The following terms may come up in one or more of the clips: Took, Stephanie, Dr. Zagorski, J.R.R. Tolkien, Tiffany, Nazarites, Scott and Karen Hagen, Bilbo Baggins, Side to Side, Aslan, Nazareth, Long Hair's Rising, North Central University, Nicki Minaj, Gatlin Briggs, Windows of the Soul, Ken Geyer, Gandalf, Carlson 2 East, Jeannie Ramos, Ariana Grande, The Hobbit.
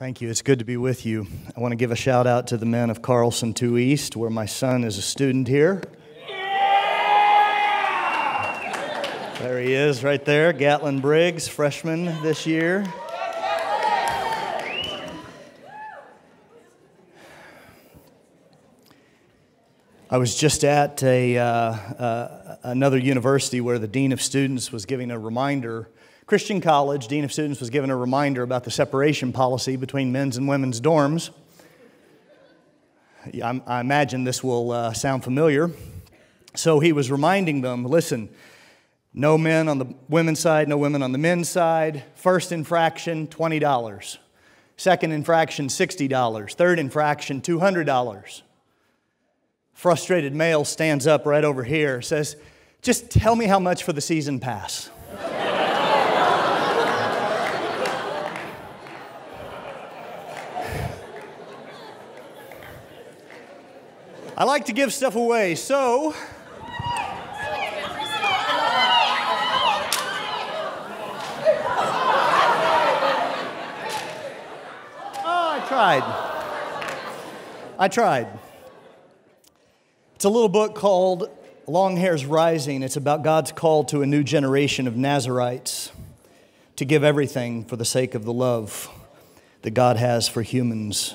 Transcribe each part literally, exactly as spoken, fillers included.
Thank you. It's good to be with you. I want to give a shout out to the men of Carlson two East, where my son is a student here. Yeah! There he is right there, Gatlin Briggs, freshman this year. I was just at a, uh, uh, another university where the Dean of Students was giving a reminder, Christian College, Dean of Students was given a reminder about the separation policy between men's and women's dorms. I, I imagine this will uh, sound familiar. So he was reminding them, listen, no men on the women's side, no women on the men's side. First infraction, twenty dollars. Second infraction, sixty dollars. Third infraction, two hundred dollars. Frustrated male stands up right over here, says, just tell me how much for the season pass. I like to give stuff away, so oh, I tried. I tried. It's a little book called Long Hair's Rising. It's about God's call to a new generation of Nazarites to give everything for the sake of the love that God has for humans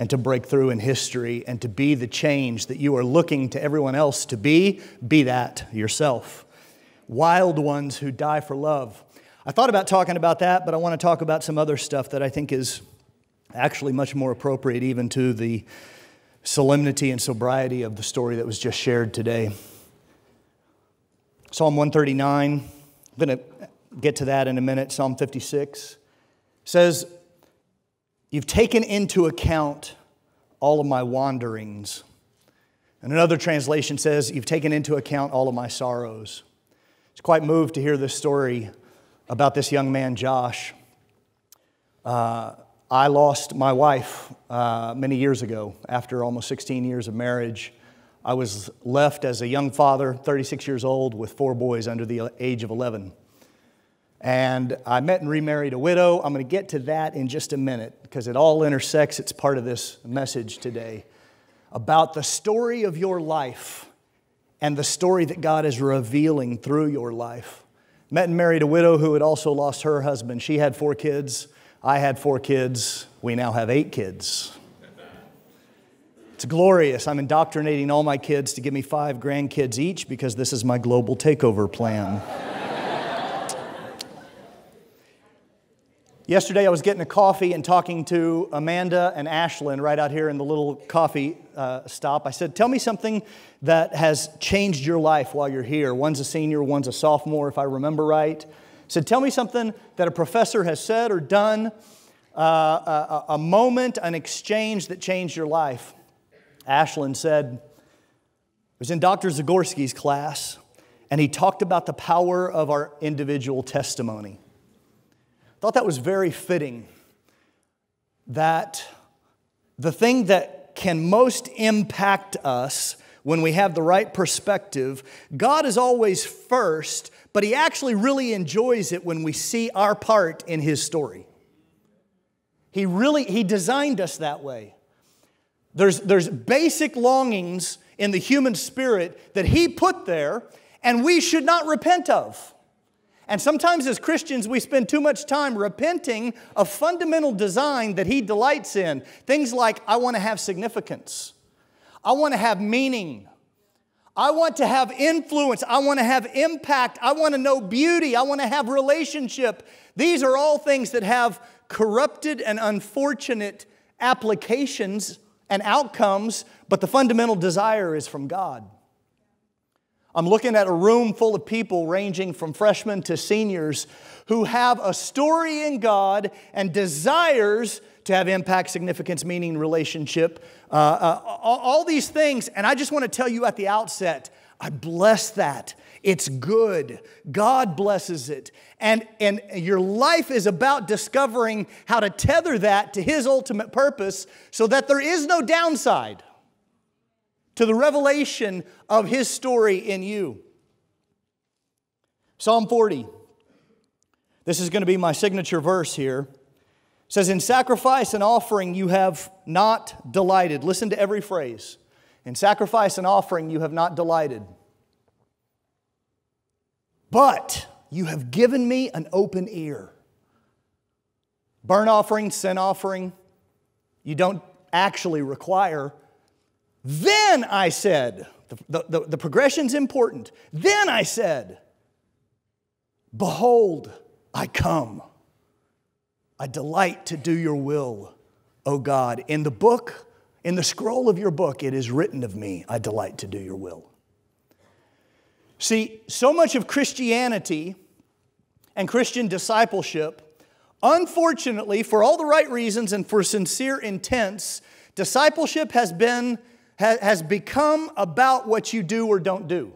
and to break through in history and to be the change that you are looking to everyone else to be. Be that yourself. Wild ones who die for love. I thought about talking about that, but I want to talk about some other stuff that I think is actually much more appropriate even to the solemnity and sobriety of the story that was just shared today. Psalm one thirty-nine, I'm going to get to that in a minute. Psalm fifty-six says, you've taken into account all of my wanderings. And another translation says, you've taken into account all of my sorrows. I was quite moved to hear this story about this young man, Josh. Uh, I lost my wife uh, many years ago. After almost sixteen years of marriage, I was left as a young father, thirty-six years old, with four boys under the age of eleven. And I met and remarried a widow. I'm going to get to that in just a minute because it all intersects. It's part of this message today about the story of your life and the story that God is revealing through your life. Met and married a widow who had also lost her husband. She had four kids. I had four kids. We now have eight kids. It's glorious. I'm indoctrinating all my kids to give me five grandkids each because this is my global takeover plan. Yesterday, I was getting a coffee and talking to Amanda and Ashlyn right out here in the little coffee uh, stop. I said, tell me something that has changed your life while you're here. One's a senior, one's a sophomore, if I remember right. Said, tell me something that a professor has said or done, uh, a, a moment, an exchange that changed your life. Ashlyn said, I was in Doctor Zagorski's class, and he talked about the power of our individual testimony. I thought that was very fitting, that the thing that can most impact us when we have the right perspective, God is always first, but He actually really enjoys it when we see our part in His story. He really, He designed us that way. There's, there's basic longings in the human spirit that He put there and we should not repent of. And sometimes as Christians, we spend too much time repenting of fundamental design that He delights in. Things like, I want to have significance. I want to have meaning. I want to have influence. I want to have impact. I want to know beauty. I want to have relationship. These are all things that have corrupted and unfortunate applications and outcomes, but the fundamental desire is from God. I'm looking at a room full of people ranging from freshmen to seniors who have a story in God and desires to have impact, significance, meaning, relationship, uh, uh, all these things. And I just want to tell you at the outset, I bless that. It's good. God blesses it. And, and your life is about discovering how to tether that to His ultimate purpose so that there is no downside to the revelation of His story in you. Psalm forty. This is going to be my signature verse here. It says, in sacrifice and offering you have not delighted. Listen to every phrase. In sacrifice and offering you have not delighted. But you have given me an open ear. Burnt offering, sin offering, you don't actually require. Then I said, the, the, the progression's important. Then I said, behold, I come. I delight to do your will, O God. In the book, in the scroll of your book, it is written of me, I delight to do your will. See, so much of Christianity and Christian discipleship, unfortunately, for all the right reasons and for sincere intents, discipleship has been has become about what you do or don't do.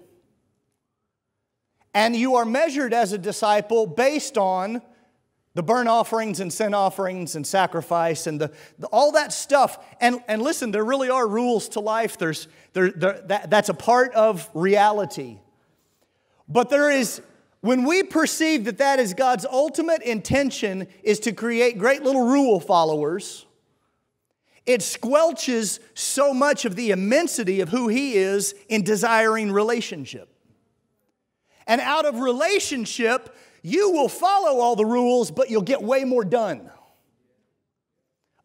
And you are measured as a disciple based on the burnt offerings and sin offerings and sacrifice and the, the, all that stuff. And, and listen, there really are rules to life. There's, there, there, that, that's a part of reality. But there is, when we perceive that that is God's ultimate intention is to create great little rule followers, it squelches so much of the immensity of who He is in desiring relationship. And out of relationship, you will follow all the rules, but you'll get way more done.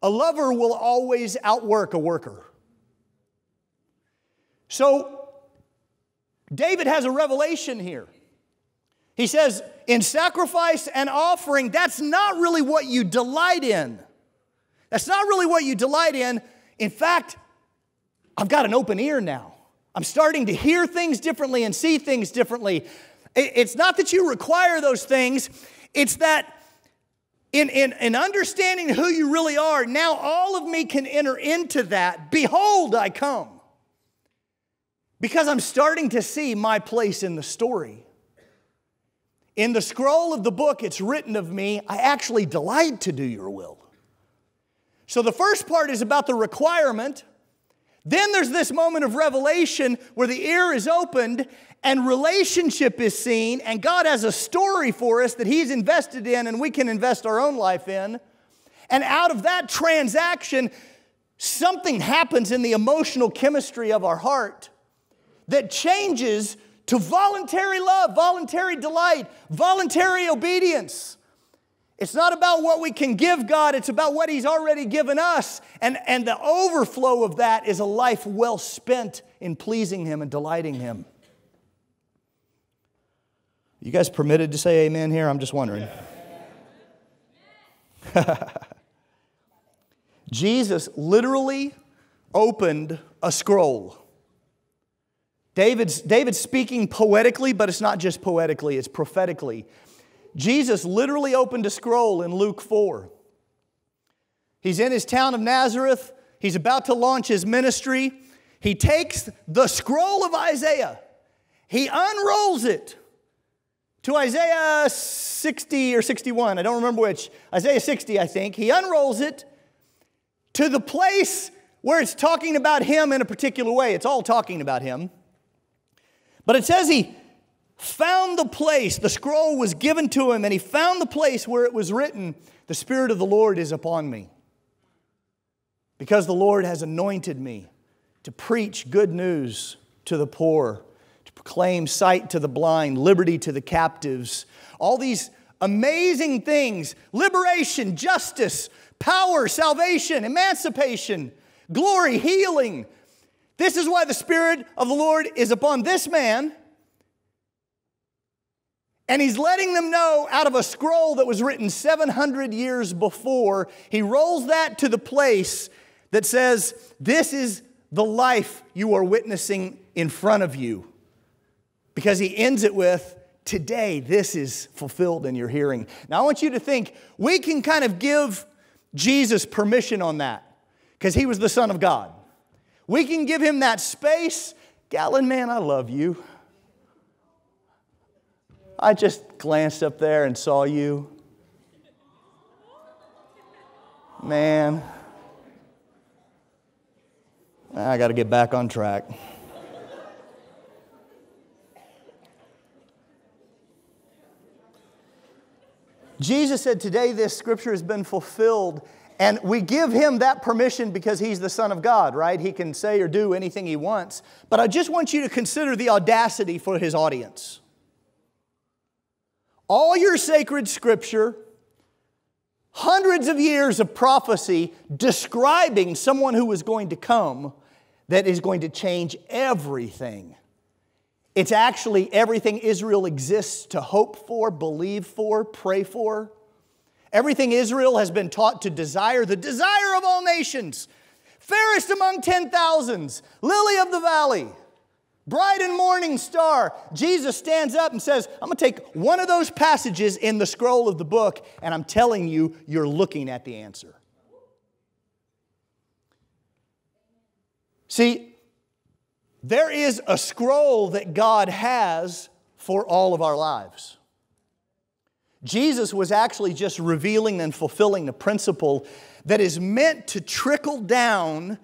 A lover will always outwork a worker. So, David has a revelation here. He says, in sacrifice and offering, that's not really what you delight in. That's not really what you delight in. In fact, I've got an open ear now. I'm starting to hear things differently and see things differently. It's not that you require those things. It's that in, in, in understanding who you really are, now all of me can enter into that. Behold, I come. Because I'm starting to see my place in the story. In the scroll of the book, it's written of me, I actually delight to do your will. So the first part is about the requirement. Then there's this moment of revelation where the ear is opened and relationship is seen, and God has a story for us that He's invested in and we can invest our own life in. And out of that transaction, something happens in the emotional chemistry of our heart that changes to voluntary love, voluntary delight, voluntary obedience. It's not about what we can give God, it's about what He's already given us. And, and the overflow of that is a life well spent in pleasing Him and delighting Him. You guys permitted to say amen here? I'm just wondering. Jesus literally opened a scroll. David's, David's speaking poetically, but it's not just poetically, it's prophetically. Jesus literally opened a scroll in Luke four. He's in his town of Nazareth. He's about to launch his ministry. He takes the scroll of Isaiah. He unrolls it to Isaiah sixty or sixty-one. I don't remember which. Isaiah sixty, I think. He unrolls it to the place where it's talking about him in a particular way. It's all talking about him. But it says he found the place, the scroll was given to him, and he found the place where it was written, the Spirit of the Lord is upon me, because the Lord has anointed me to preach good news to the poor, to proclaim sight to the blind, liberty to the captives, all these amazing things, liberation, justice, power, salvation, emancipation, glory, healing. This is why the Spirit of the Lord is upon this man. And he's letting them know out of a scroll that was written seven hundred years before, he rolls that to the place that says, this is the life you are witnessing in front of you. Because he ends it with, today this is fulfilled in your hearing. Now I want you to think, we can kind of give Jesus permission on that. Because he was the Son of God. We can give him that space. Gatlin, man, I love you. I just glanced up there and saw you. Man. I got to get back on track. Jesus said, today this scripture has been fulfilled. And we give him that permission because he's the Son of God, right? He can say or do anything he wants. But I just want you to consider the audacity for his audience. All your sacred scripture, hundreds of years of prophecy describing someone who is going to come that is going to change everything. It's actually everything Israel exists to hope for, believe for, pray for. Everything Israel has been taught to desire, the desire of all nations, fairest among ten thousands, lily of the valley, bright and morning star. Jesus stands up and says, I'm going to take one of those passages in the scroll of the book, and I'm telling you, you're looking at the answer. See, there is a scroll that God has for all of our lives. Jesus was actually just revealing and fulfilling the principle that is meant to trickle down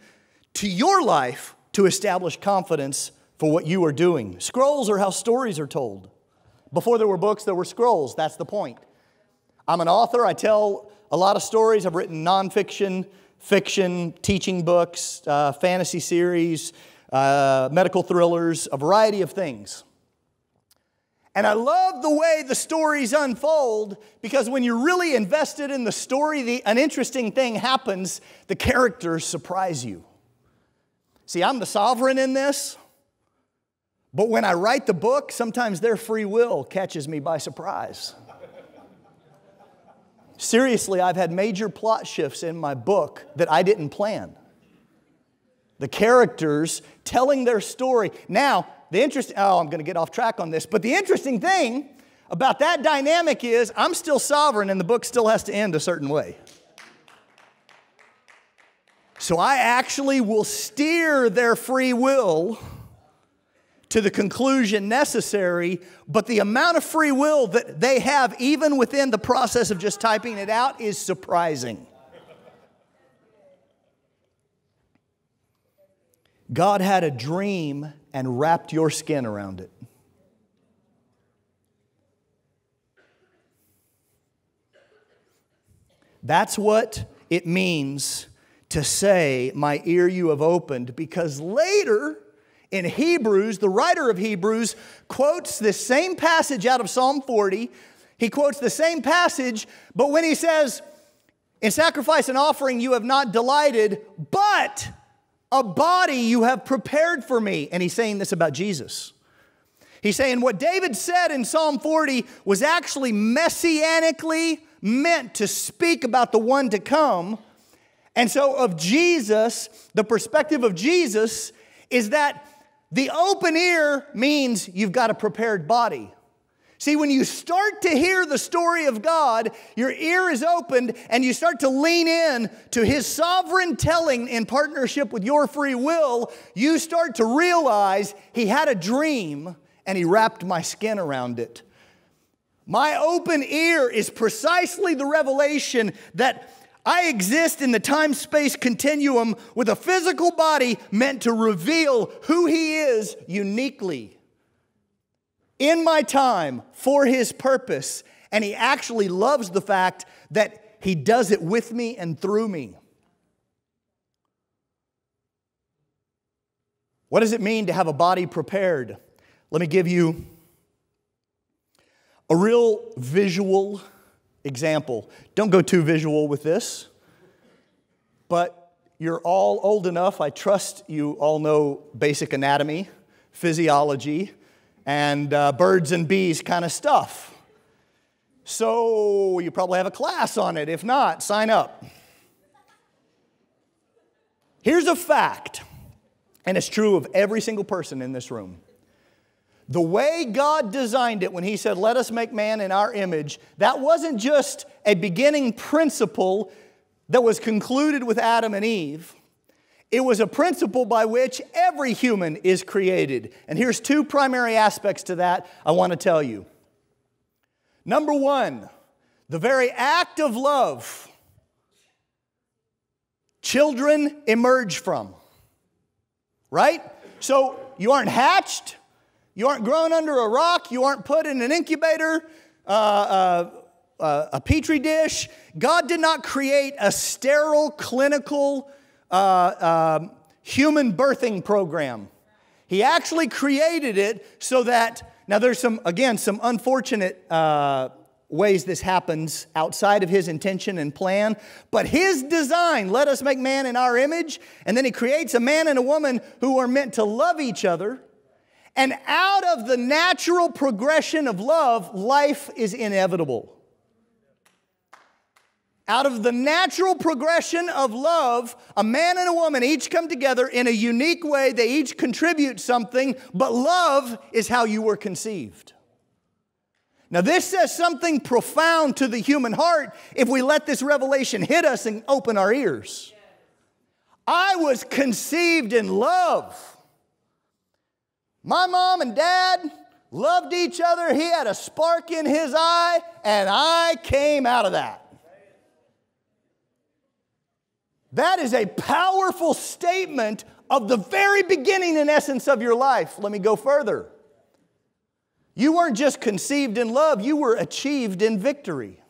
to your life to establish confidence for what you are doing. Scrolls are how stories are told. Before there were books, there were scrolls. That's the point. I'm an author. I tell a lot of stories. I've written nonfiction, fiction, teaching books, uh, fantasy series, uh, medical thrillers, a variety of things. And I love the way the stories unfold, because when you're really invested in the story, the, an interesting thing happens. The characters surprise you. See, I'm the sovereign in this, but when I write the book, sometimes their free will catches me by surprise. Seriously, I've had major plot shifts in my book that I didn't plan. The characters telling their story. Now, The interest, oh, I'm going to get off track on this. But the interesting thing about that dynamic is I'm still sovereign and the book still has to end a certain way. So I actually will steer their free will to the conclusion necessary, but the amount of free will that they have even within the process of just typing it out is surprising. God had a dream and wrapped your skin around it. That's what it means to say, my ear you have opened, because later in Hebrews, the writer of Hebrews quotes this same passage out of Psalm forty. He quotes the same passage, but when he says, in sacrifice and offering you have not delighted, but a body you have prepared for me. And he's saying this about Jesus. He's saying what David said in Psalm forty was actually messianically meant to speak about the one to come. And so of Jesus, the perspective of Jesus is that the open ear means you've got a prepared body. See, when you start to hear the story of God, your ear is opened and you start to lean in to His sovereign telling in partnership with your free will. You start to realize He had a dream and He wrapped my skin around it. My open ear is precisely the revelation that I exist in the time-space continuum with a physical body meant to reveal who He is uniquely. In my time, for His purpose. And He actually loves the fact that He does it with me and through me. What does it mean to have a body prepared? Let me give you a real visual example. Don't go too visual with this, but you're all old enough. I trust you all know basic anatomy, physiology, and uh, birds and bees kind of stuff. So you probably have a class on it. If not, sign up. Here's a fact, and it's true of every single person in this room. The way God designed it when He said, let us make man in our image, that wasn't just a beginning principle that was concluded with Adam and Eve. It was a principle by which every human is created. And here's two primary aspects to that I want to tell you. Number one, the very act of love children emerge from. Right? So you aren't hatched. You aren't grown under a rock. You aren't put in an incubator. Uh, uh, uh, a petri dish. God did not create a sterile clinical uh, uh, human birthing program. He actually created it so that, now there's some, again, some unfortunate uh, ways this happens outside of his intention and plan, but his design, let us make man in our image, and then he creates a man and a woman who are meant to love each other, and out of the natural progression of love, life is inevitable. Out of the natural progression of love, a man and a woman each come together in a unique way. They each contribute something, but love is how you were conceived. Now, this says something profound to the human heart if we let this revelation hit us and open our ears. I was conceived in love. My mom and dad loved each other. He had a spark in his eye, and I came out of that. That is a powerful statement of the very beginning and essence of your life. Let me go further. You weren't just conceived in love, you were achieved in victory.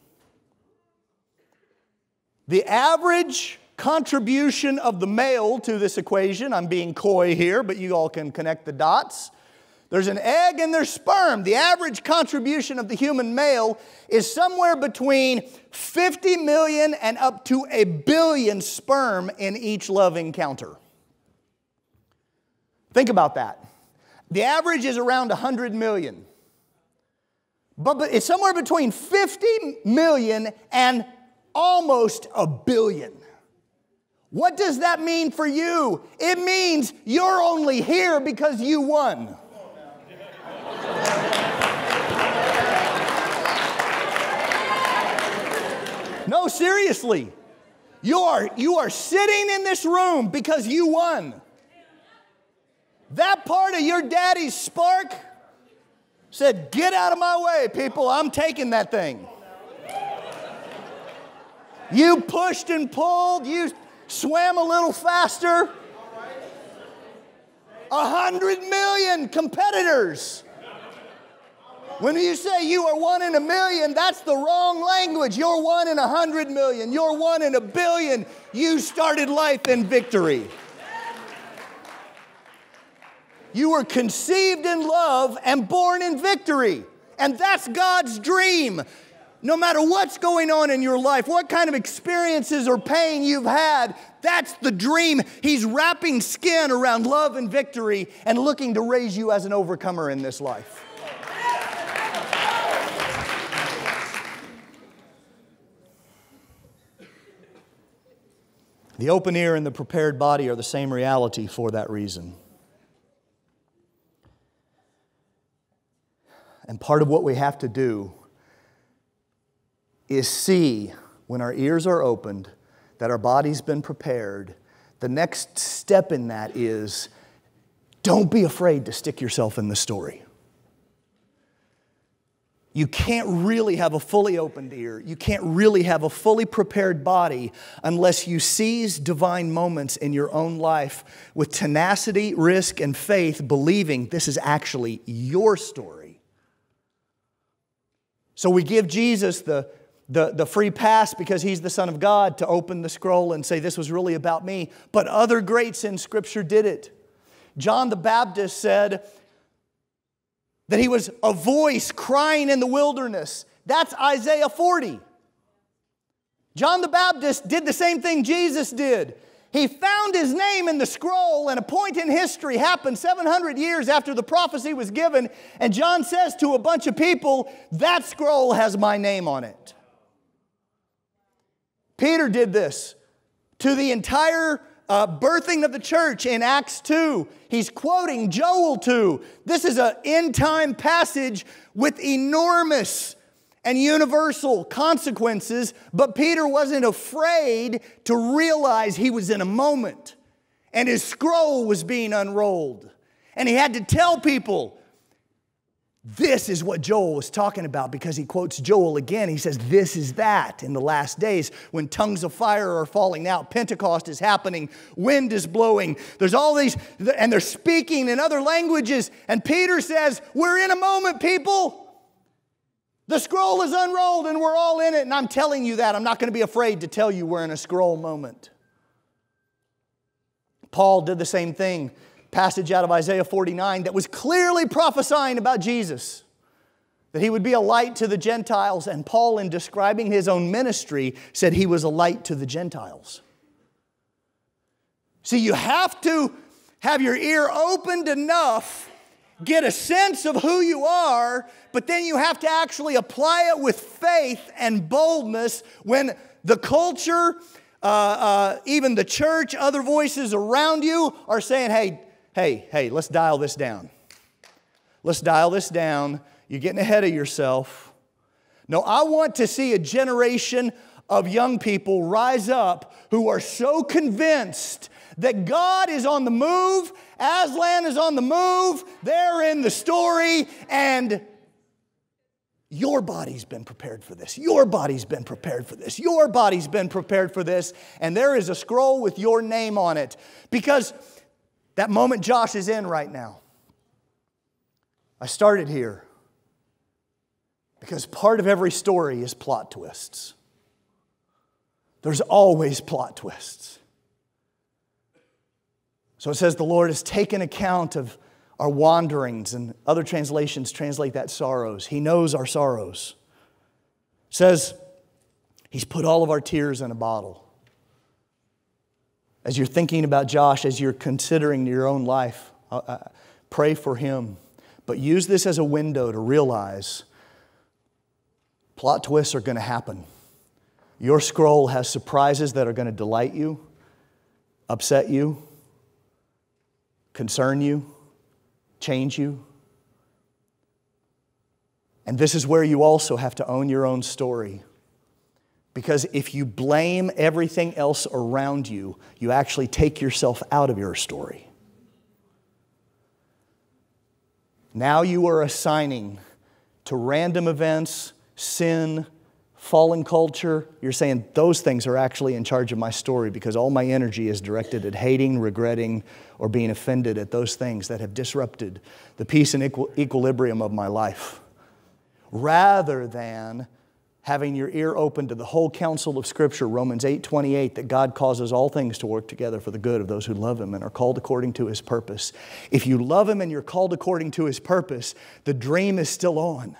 The average contribution of the male to this equation, I'm being coy here, but you all can connect the dots. There's an egg and there's sperm. The average contribution of the human male is somewhere between fifty million and up to a billion sperm in each love encounter. Think about that. The average is around one hundred million. But, but it's somewhere between fifty million and almost a billion. What does that mean for you? It means you're only here because you won. No, seriously. You are, you are sitting in this room because you won. That part of your daddy's spark said, get out of my way, people. I'm taking that thing. You pushed and pulled. You swam a little faster. A hundred million competitors. When you say you are one in a million, that's the wrong language. You're one in a hundred million. You're one in a billion. You started life in victory. You were conceived in love and born in victory. And that's God's dream. No matter what's going on in your life, what kind of experiences or pain you've had, that's the dream. He's wrapping skin around love and victory and looking to raise you as an overcomer in this life. The open ear and the prepared body are the same reality for that reason. And part of what we have to do is see, when our ears are opened, that our body's been prepared. The next step in that is, don't be afraid to stick yourself in the story. You can't really have a fully opened ear. You can't really have a fully prepared body unless you seize divine moments in your own life with tenacity, risk, and faith, believing this is actually your story. So we give Jesus the The, the free pass because he's the Son of God to open the scroll and say this was really about me. But other greats in Scripture did it. John the Baptist said that he was a voice crying in the wilderness. That's Isaiah forty. John the Baptist did the same thing Jesus did. He found his name in the scroll, and a point in history happened seven hundred years after the prophecy was given. And John says to a bunch of people, that scroll has my name on it. Peter did this to the entire uh, birthing of the church in Acts two. He's quoting Joel two. This is an end-time passage with enormous and universal consequences, but Peter wasn't afraid to realize he was in a moment and his scroll was being unrolled. And he had to tell people, this is what Joel was talking about, because he quotes Joel again. He says, this is that in the last days when tongues of fire are falling out, Pentecost is happening, wind is blowing. There's all these, and they're speaking in other languages. And Peter says, we're in a moment, people. The scroll is unrolled and we're all in it. And I'm telling you that. I'm not going to be afraid to tell you we're in a scroll moment. Paul did the same thing. Passage out of Isaiah forty-nine that was clearly prophesying about Jesus. That he would be a light to the Gentiles. And Paul, in describing his own ministry, said he was a light to the Gentiles. See, you have to have your ear opened enough, get a sense of who you are, but then you have to actually apply it with faith and boldness when the culture, uh, uh, even the church, other voices around you are saying, hey, hey, hey, let's dial this down. Let's dial this down. You're getting ahead of yourself. No, I want to see a generation of young people rise up who are so convinced that God is on the move, Aslan is on the move, they're in the story, and your body's been prepared for this. Your body's been prepared for this. Your body's been prepared for this. And there is a scroll with your name on it. Because that moment Josh is in right now. I started here because part of every story is plot twists. There's always plot twists. So it says the Lord has taken account of our wanderings, and other translations translate that sorrows. He knows our sorrows. It says He's put all of our tears in a bottle. As you're thinking about Josh, as you're considering your own life, uh, uh, pray for him. But use this as a window to realize plot twists are going to happen. Your scroll has surprises that are going to delight you, upset you, concern you, change you. And this is where you also have to own your own story. Because if you blame everything else around you, you actually take yourself out of your story. Now you are assigning to random events, sin, fallen culture. You're saying those things are actually in charge of my story because all my energy is directed at hating, regretting, or being offended at those things that have disrupted the peace and equi- equilibrium of my life. Rather than having your ear open to the whole counsel of Scripture, Romans eight twenty-eight, that God causes all things to work together for the good of those who love Him and are called according to His purpose. If you love Him and you're called according to His purpose, the dream is still on.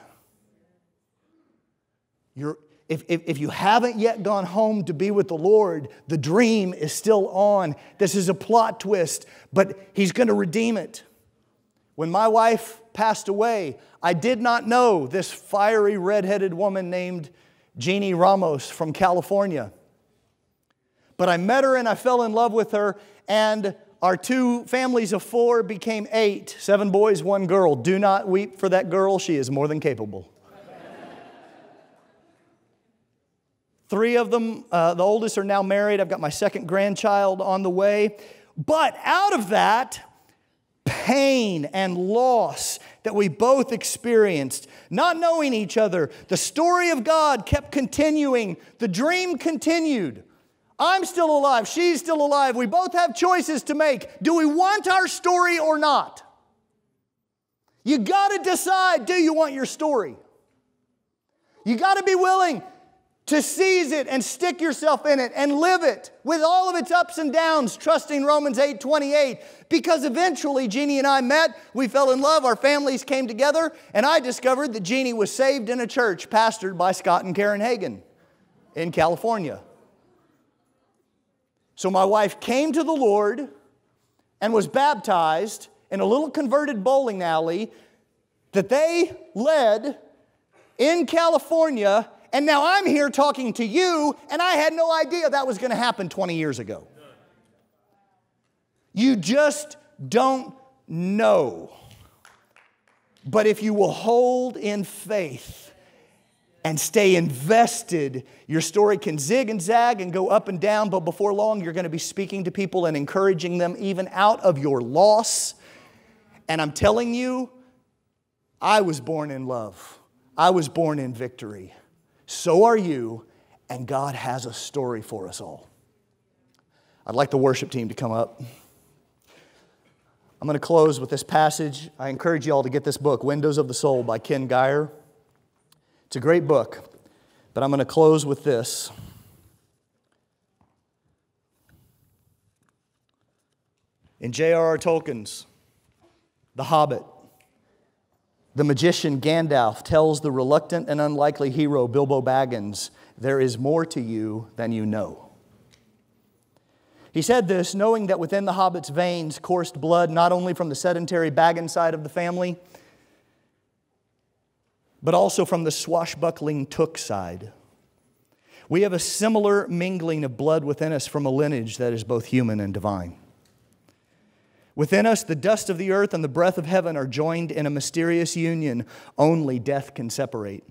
You're If, if, if you haven't yet gone home to be with the Lord, the dream is still on. This is a plot twist, but He's going to redeem it. When my wife passed away, I did not know this fiery redheaded woman named Jeannie Ramos from California. But I met her and I fell in love with her, and our two families of four became eight. Seven boys, one girl. Do not weep for that girl. She is more than capable. Three of them, uh, the oldest, are now married. I've got my second grandchild on the way. But out of that pain and loss that we both experienced, not knowing each other, the story of God kept continuing. The dream continued. I'm still alive. She's still alive. We both have choices to make. Do we want our story or not? You got to decide, do you want your story? You got to be willing to seize it and stick yourself in it and live it with all of its ups and downs, trusting Romans eight twenty-eight. Because eventually Jeannie and I met, we fell in love, our families came together, and I discovered that Jeannie was saved in a church pastored by Scott and Karen Hagen in California. So my wife came to the Lord and was baptized in a little converted bowling alley that they led in California. And now I'm here talking to you, and I had no idea that was going to happen twenty years ago. You just don't know. But if you will hold in faith and stay invested, your story can zig and zag and go up and down, but before long you're going to be speaking to people and encouraging them even out of your loss. And I'm telling you, I was born in love. I was born in victory. So are you, and God has a story for us all. I'd like the worship team to come up. I'm going to close with this passage. I encourage you all to get this book, Windows of the Soul by Ken Geyer. It's a great book, but I'm going to close with this. In J R R Tolkien's The Hobbit, the magician Gandalf tells the reluctant and unlikely hero Bilbo Baggins, "There is more to you than you know." He said this knowing that within the Hobbit's veins coursed blood not only from the sedentary Baggins side of the family, but also from the swashbuckling Took side. We have a similar mingling of blood within us from a lineage that is both human and divine. Within us, the dust of the earth and the breath of heaven are joined in a mysterious union only death can separate.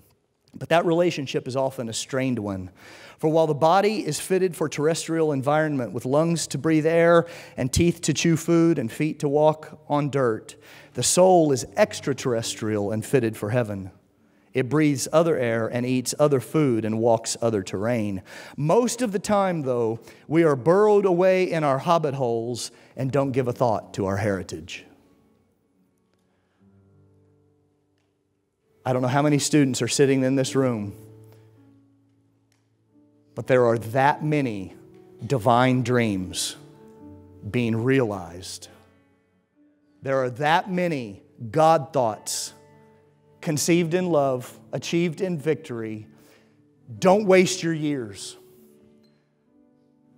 But that relationship is often a strained one. For while the body is fitted for terrestrial environment with lungs to breathe air and teeth to chew food and feet to walk on dirt, the soul is extraterrestrial and fitted for heaven. It breathes other air and eats other food and walks other terrain. Most of the time, though, we are burrowed away in our hobbit holes and don't give a thought to our heritage. I don't know how many students are sitting in this room, but there are that many divine dreams being realized. There are that many God thoughts conceived in love, achieved in victory. Don't waste your years.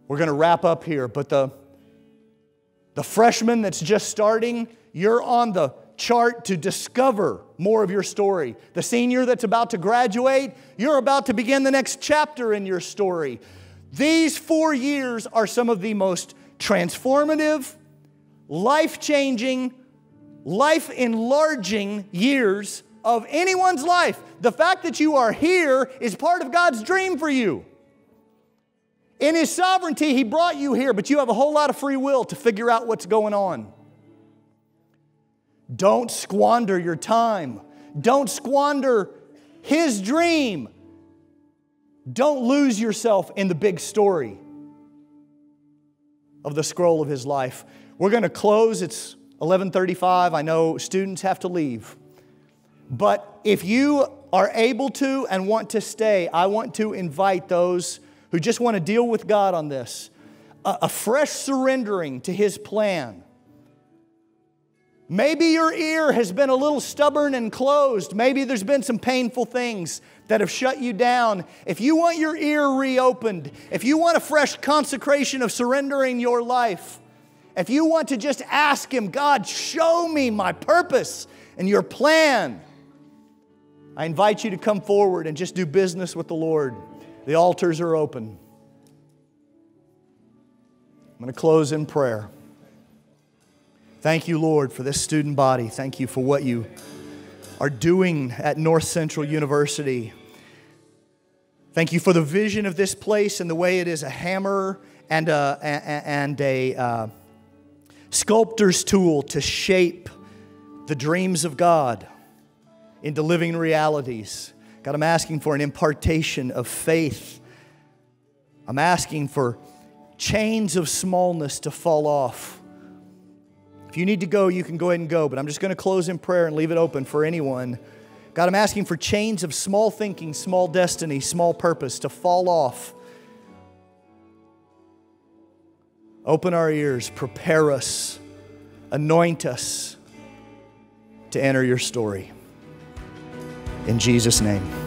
We're going to wrap up here, but the, the freshman that's just starting, you're on the chart to discover more of your story. The senior that's about to graduate, you're about to begin the next chapter in your story. These four years are some of the most transformative, life-changing, life-enlarging years of anyone's life. The fact that you are here is part of God's dream for you. In His sovereignty, He brought you here, but you have a whole lot of free will to figure out what's going on. Don't squander your time. Don't squander His dream. Don't lose yourself in the big story of the scroll of His life. We're going to close. It's eleven thirty-five. I know students have to leave. But if you are able to and want to stay, I want to invite those who just want to deal with God on this. A, a fresh surrendering to His plan. Maybe your ear has been a little stubborn and closed. Maybe there's been some painful things that have shut you down. If you want your ear reopened, if you want a fresh consecration of surrendering your life, if you want to just ask Him, God, show me my purpose and your plan, I invite you to come forward and just do business with the Lord. The altars are open. I'm going to close in prayer. Thank you, Lord, for this student body. Thank you for what you are doing at North Central University. Thank you for the vision of this place and the way it is a hammer and a, and a uh, sculptor's tool to shape the dreams of God into living realities. God, I'm asking for an impartation of faith. I'm asking for chains of smallness to fall off. If you need to go, you can go ahead and go, but I'm just going to close in prayer and leave it open for anyone. God, I'm asking for chains of small thinking, small destiny, small purpose to fall off. Open our ears, prepare us, anoint us to enter your story. In Jesus' name.